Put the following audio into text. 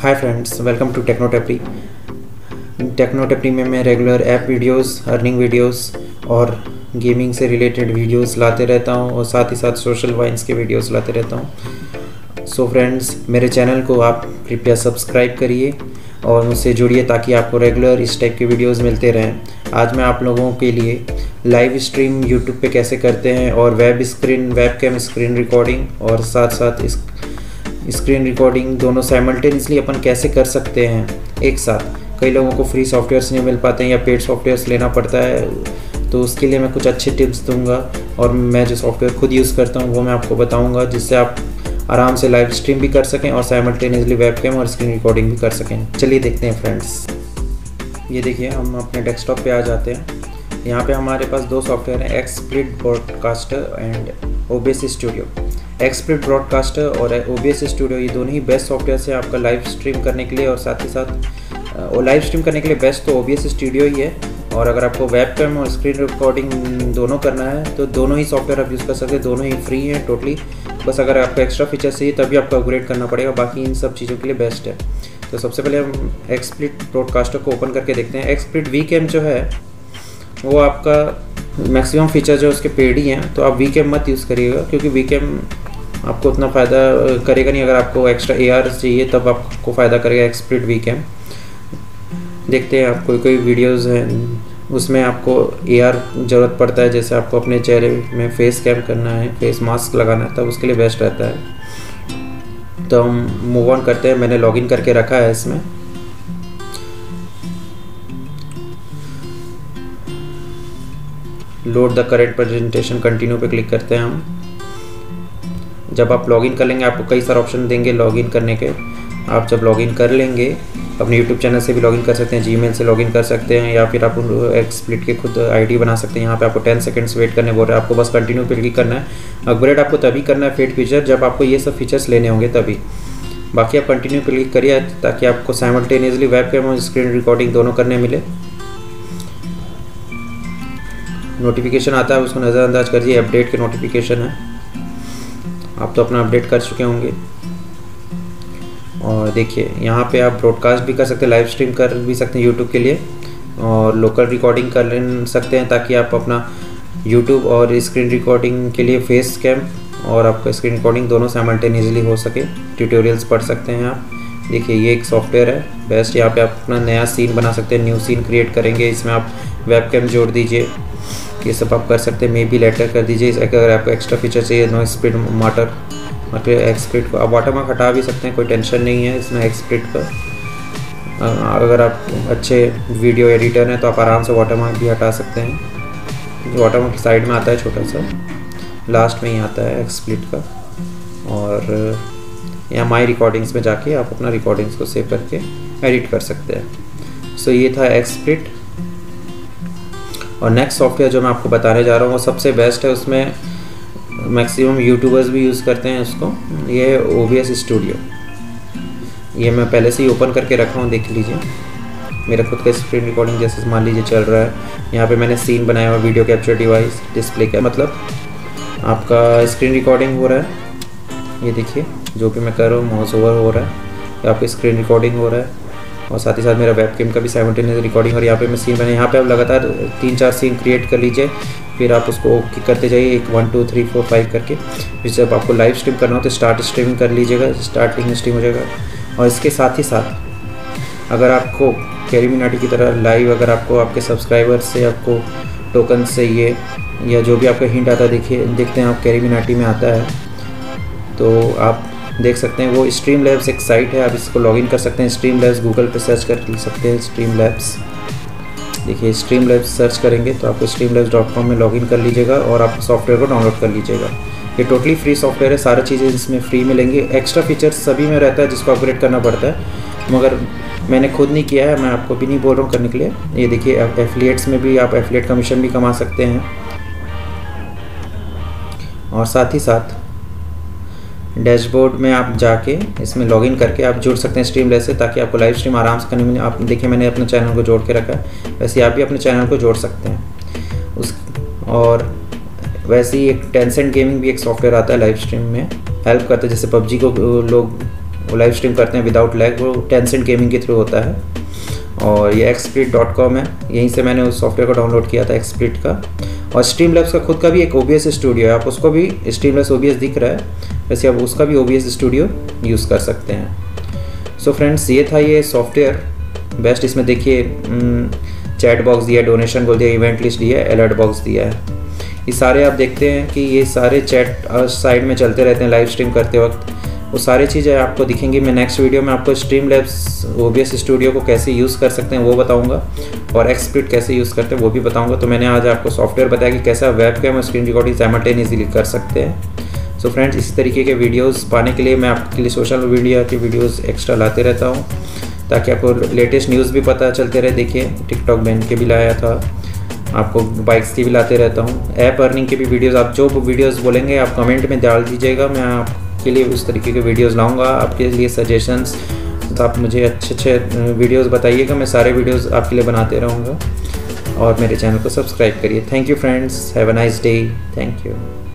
Hi friends, welcome to techno टेपरी में मैं regular app videos, earning videos और gaming से रिलेटेड वीडियोस लाते रहता हूं और साथ ही साथ सोशल वाइन्स के वीडियोस लाते रहता हूं। सो फ्रेंड्स, मेरे चैनल को आप कृपया सब्सक्राइब करिए और मुझसे जुड़िए ताकि आपको रेगुलर इस टाइप के वीडियोस मिलते रहें। आज मैं आप लोगों के लिए लाइव स्ट्रीम यूट्यूब पे कैसे करते हैं और वेबकैम स्क्रीन रिकॉर्डिंग और साथ साथ स्क्रीन रिकॉर्डिंग दोनों साइमल्टेनियसली अपन कैसे कर सकते हैं एक साथ। कई लोगों को फ्री सॉफ्टवेयर्स नहीं मिल पाते हैं या पेड सॉफ्टवेयर्स लेना पड़ता है, तो उसके लिए मैं कुछ अच्छे टिप्स दूंगा और मैं जो सॉफ्टवेयर खुद यूज़ करता हूँ वो मैं आपको बताऊँगा, जिससे आप आराम से लाइव स्ट्रीम भी कर सकें और साइमल्टेनियसली वेबकैम और स्क्रीन रिकॉर्डिंग भी कर सकें। चलिए देखते हैं फ्रेंड्स। ये देखिए, हम अपने डेस्कटॉप पे आ जाते हैं। यहाँ पे हमारे पास दो सॉफ्टवेयर हैं, XSplit broadcaster and OBS studio. XSplit broadcaster और OBS स्टूडियो ये दोनों ही बेस्ट सॉफ्टवेयर है आपका लाइव स्ट्रीम करने के लिए, और साथ ही साथ लाइव स्ट्रीम करने के लिए बेस्ट तो OBS स्टूडियो ही है। और अगर आपको वेबकैम और स्क्रीन रिकॉर्डिंग दोनों करना है तो दोनों ही सॉफ्टवेयर आप यूज़ कर सकते हैं, दोनों ही फ्री हैं टोटली। बस अगर आपको एक्स्ट्रा फीचर्स चाहिए तभी आपको अपग्रेड करना पड़ेगा, बाकी इन सब चीज़ों के लिए बेस्ट है। तो सबसे पहले हम XSplit ब्रॉडकास्टर को ओपन करके देखते हैं। XSplit वीकैम जो है वो आपका मैक्सिमम फीचर जो उसके पेड ही हैं, तो आप वीकैम मत यूज़ करिएगा क्योंकि वीकैम आपको उतना फ़ायदा करेगा नहीं। अगर आपको एक्स्ट्रा AR चाहिए तब आपको फ़ायदा करेगा XSplit वीकैम। देखते हैं, आपको कोई वीडियोज़ हैं उसमें आपको AR ज़रूरत पड़ता है, जैसे आपको अपने चेहरे में फेस कैम करना है, फेस मास्क लगाना है, तब उसके लिए बेस्ट रहता है। तो हम मूव ऑन करते हैं। मैंने लॉगिन करके रखा है इसमें। Load the current presentation, continue पे क्लिक करते हैं हम। जब आप लॉगिन कर लेंगे आपको कई सारे ऑप्शन देंगे लॉगिन करने के। आप जब लॉगिन कर लेंगे अपने YouTube चैनल से भी लॉगिन कर सकते हैं, Gmail से लॉगिन कर सकते हैं, या फिर आप XSplit के खुद आईडी बना सकते हैं। यहाँ पे आपको 10 सेकंड्स वेट करने बोल रहा है, आपको बस कंटिन्यू पे क्लिक करना है। अपग्रेड आपको तभी करना है पेड फीचर, जब आपको ये सब फीचर्स लेने होंगे तभी। बाकी आप कंटिन्यू पे क्लिक करिए ताकि आपको साइमल्टेनियसली वेबकैम और स्क्रीन रिकॉर्डिंग दोनों करने मिले। नोटिफिकेशन आता है उसको नज़रअंदाज करिए, अपडेट के नोटिफिकेशन है। आप तो अपना अपडेट कर चुके होंगे। और देखिए यहाँ पे आप ब्रॉडकास्ट भी कर सकते हैं, लाइव स्ट्रीम कर भी सकते हैं YouTube के लिए, और लोकल रिकॉर्डिंग कर ले सकते हैं ताकि आप अपना YouTube और स्क्रीन रिकॉर्डिंग के लिए फेस कैम और आपका स्क्रीन रिकॉर्डिंग दोनों साइमल्टेनियसली हो सके। ट्यूटोरियल्स पढ़ सकते हैं आप। देखिए ये एक सॉफ्टवेयर है बेस्ट, यहाँ पे आप अपना नया सीन बना सकते हैं, न्यू सीन क्रिएट करेंगे, इसमें आप वेबकैम जोड़ दीजिए, ये सब आप कर सकते हैं। मे बी लेटर कर दीजिए अगर आपको एक्स्ट्रा फीचर चाहिए। नो स्पीड माटर, मतलब XSplit को आप वाटरमार्क हटा भी सकते हैं, कोई टेंशन नहीं है इसमें XSplit पर। अगर आप अच्छे वीडियो एडिटर हैं तो आप आराम से वाटरमार्क भी हटा सकते हैं। वाटरमार्क साइड में आता है छोटा सा, लास्ट में ही आता है XSplit का। और यहाँ माई रिकॉर्डिंग्स में जाके आप अपना रिकॉर्डिंग्स को सेव करके एडिट कर सकते हैं। सो ये था XSplit। और नेक्स्ट सॉफ्टवेयर जो मैं आपको बताने जा रहा हूँ वो सबसे बेस्ट है, उसमें मैक्सिमम यूट्यूबर्स भी यूज़ करते हैं इसको। ये है OBS स्टूडियो। ये मैं पहले से ही ओपन करके रखा हूँ, देख लीजिए। मेरा खुद का स्क्रीन रिकॉर्डिंग जैसे मान लीजिए चल रहा है। यहाँ पे मैंने सीन बनाया हुआ, वीडियो कैप्चर डिवाइस, डिस्प्ले का, मतलब आपका स्क्रीन रिकॉर्डिंग हो रहा है। ये देखिए जो कि मैं कर रहा हूँ, माउस ओवर हो रहा है, तो आपकी स्क्रीन रिकॉर्डिंग हो रहा है। और साथ ही साथ मेरा वेबकैम का भी साइमल्टेनियस रिकॉर्डिंग। और यहाँ पे मैं सीन बने, यहाँ पे आप लगातार 3-4 सीन क्रिएट कर लीजिए, फिर आप उसको ओके करते जाइए, 1 2 3 4 5 करके। फिर जब आपको लाइव स्ट्रीम करना हो तो स्टार्ट स्ट्रीमिंग कर लीजिएगा, स्टार्टिंग स्ट्रीम हो जाएगा। और इसके साथ ही साथ अगर आपको CarryMinati की तरह लाइव, अगर आपको आपके सब्सक्राइबर से आपको टोकन चाहिए या जो भी आपका हिंट आता है, देखते हैं आप CarryMinati में आता है तो आप देख सकते हैं। वो Streamlabs एक साइट है, आप इसको लॉगिन कर सकते हैं। Streamlabs गूगल पे सर्च कर सकते हैं, Streamlabs। देखिए Streamlabs सर्च करेंगे तो आपको Streamlabs.com में लॉगिन कर लीजिएगा और आप सॉफ्टवेयर को डाउनलोड कर लीजिएगा। ये टोटली फ्री सॉफ्टवेयर है, सारी चीज़ें इसमें फ्री मिलेंगी। एक्स्ट्रा फीचर्स सभी में रहता है जिसको अपग्रेड करना पड़ता है, मगर मैंने खुद नहीं किया है, मैं आपको भी नहीं बोल रहा हूँ करने के लिए। ये देखिए आप एफिलिएट्स में भी आप एफिलिएट कमीशन भी कमा सकते हैं। और साथ ही साथ डैशबोर्ड में आप जाके इसमें लॉगिन करके आप जुड़ सकते हैं Streamlabs से, ताकि आपको लाइव स्ट्रीम आराम से करने में। आप देखिए मैंने अपने चैनल को जोड़ के रखा है, वैसे आप भी अपने चैनल को जोड़ सकते हैं और वैसे ही एक Tencent Gaming भी एक सॉफ्टवेयर आता है लाइव स्ट्रीम में हेल्प करता है, जैसे PUBG को लोग लाइव स्ट्रीम करते हैं विदाउट लैग, वो टेंसेंट गेमिंग के थ्रू होता है। और ये XSplit.com है, यहीं से मैंने उस सॉफ्टवेयर को डाउनलोड किया था XSplit का। और स्ट्रीमलैब्स का खुद का भी एक OBS स्टूडियो है, आप उसको भी स्ट्रीमलैब्स OBS दिख रहा है वैसे, आप उसका भी OBS स्टूडियो यूज़ कर सकते हैं। सो फ्रेंड्स ये था ये सॉफ्टवेयर बेस्ट। इसमें देखिए चैट बॉक्स दिया, डोनेशन बोल दिया, इवेंट लिस्ट दिया, अलर्ट बॉक्स दिया है। ये सारे आप देखते हैं कि ये सारे चैट साइड में चलते रहते हैं लाइव स्ट्रीम करते वक्त, वो सारी चीज़ें आपको दिखेंगी। मैं नेक्स्ट वीडियो में आपको स्ट्रीमलैब्स OBS स्टूडियो को कैसे यूज़ कर सकते हैं वो बताऊंगा, और XSplit कैसे यूज़ करते हैं वो भी बताऊंगा। तो मैंने आज आपको सॉफ्टवेयर बताया कि कैसे आप वेबकैम और स्क्रीन रिकॉर्डिंग साइमल्टेनियसली कर सकते हैं। सो फ्रेंड्स इसी तरीके के वीडियोस पाने के लिए मैं आपके लिए सोशल मीडिया के वीडियोस एक्स्ट्रा लाते रहता हूँ, ताकि आपको लेटेस्ट न्यूज़ भी पता चलते रहे। देखिए टिकटॉक बैन के भी लाया था, आपको बाइक्स की भी लाते रहता हूँ, ऐप अर्निंग के भी वीडियोस। आप जो वीडियोस बोलेंगे आप कमेंट में डाल दीजिएगा, मैं आपके लिए उस तरीके के वीडियोस लाऊंगा आपके लिए सजेशंस। तो आप मुझे अच्छे अच्छे वीडियोस बताइएगा, मैं सारे वीडियोस आपके लिए बनाते रहूँगा। और मेरे चैनल को सब्सक्राइब करिए। Thank you friends, have a nice day, thank you.